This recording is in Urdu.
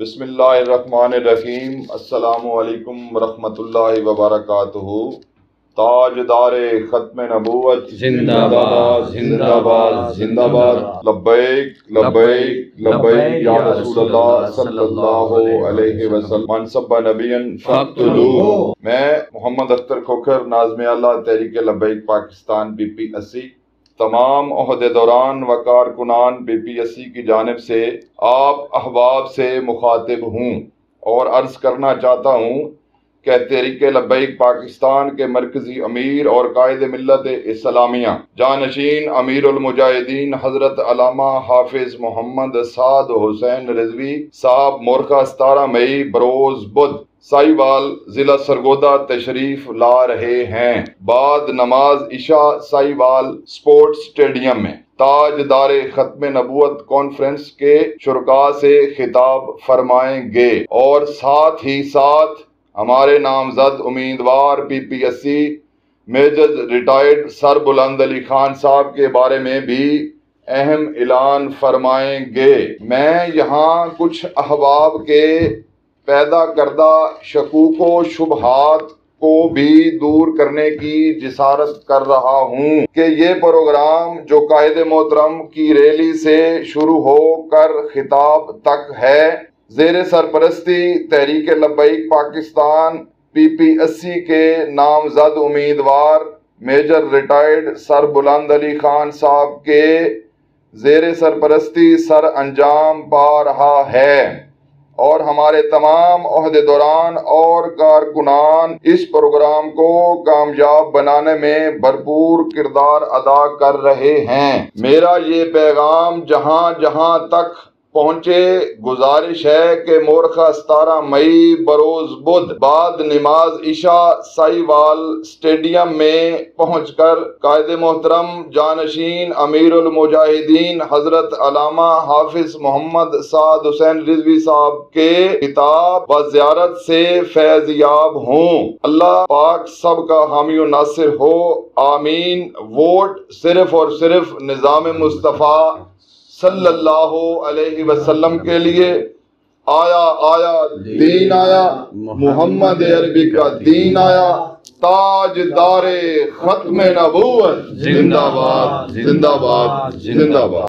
بسم اللہ الرحمن الرحیم۔ السلام علیکم ورحمۃ اللہ وبرکاتہ۔ تاجدار ختم نبوت زندہ باد زندہ باد زندہ باد۔ لبیک لبیک لبیک یا رسول اللہ صلی اللہ علیہ وسلم۔ منصب نبیین فقتلوہ۔ میں محمد اختر کھوکر ناظم اعلیٰ تحریک لبیک پاکستان PP-80 تمام عہدیداران و کارکنان PP-80 کی جانب سے آپ احباب سے مخاطب ہوں اور عرض کرنا چاہتا ہوں کہ تحریک لبیک پاکستان کے مرکزی امیر اور قائد ملت اسلامیہ جانشین امیر المجاہدین حضرت علامہ حافظ محمد سعد حسین رضوی صاحب مورخہ 17 مئی بروز بدھ ساہیوال ضلع سرگوڈہ تشریف لا رہے ہیں۔ بعد نماز عشاء ساہیوال سپورٹس اسٹیڈیم میں تاجدار ختم نبوت کانفرنس کے شرکاء سے خطاب فرمائیں گے اور ساتھ ہی ساتھ ہمارے نامزد امیدوار PP-80 میجر ریٹائرڈ سر بلند علی خان صاحب کے بارے میں بھی اہم اعلان فرمائیں گے۔ میں یہاں کچھ احباب کے پیدا کردہ شکوک و شبہات کو بھی دور کرنے کی جسارت کر رہا ہوں کہ یہ پروگرام جو قائد محترم کی ریلی سے شروع ہو کر خطاب تک ہے زیر سرپرستی تحریک لبیک پاکستان PP-80 کے نامزد امیدوار میجر ریٹائرڈ سر بلند علی خان صاحب کے زیر سرپرستی سر انجام پا رہا ہے اور ہمارے تمام عہدیداران اور کارکنان اس پروگرام کو کامیاب بنانے میں بھرپور کردار ادا کر رہے ہیں۔ میرا یہ پیغام جہاں جہاں تک پہنچے گزارش ہے کہ مورخہ 17 مئی بروز بدھ بعد نماز عشاء ساہیوال اسٹیڈیم میں پہنچ کر قائد محترم جانشین امیر المجاہدین حضرت علامہ حافظ محمد سعد حسین رضوی صاحب کے خطاب و زیارت سے فیض یاب ہوں۔ اللہ پاک سب کا حامی و ناصر ہو، آمین۔ ووٹ صرف اور صرف نظام مصطفیٰ صلی اللہ علیہ وسلم کے لیے۔ آیا آیا دین آیا، محمد عربی کا دین آیا۔ تاجدار ختم نبوت زندہ باد زندہ باد زندہ باد۔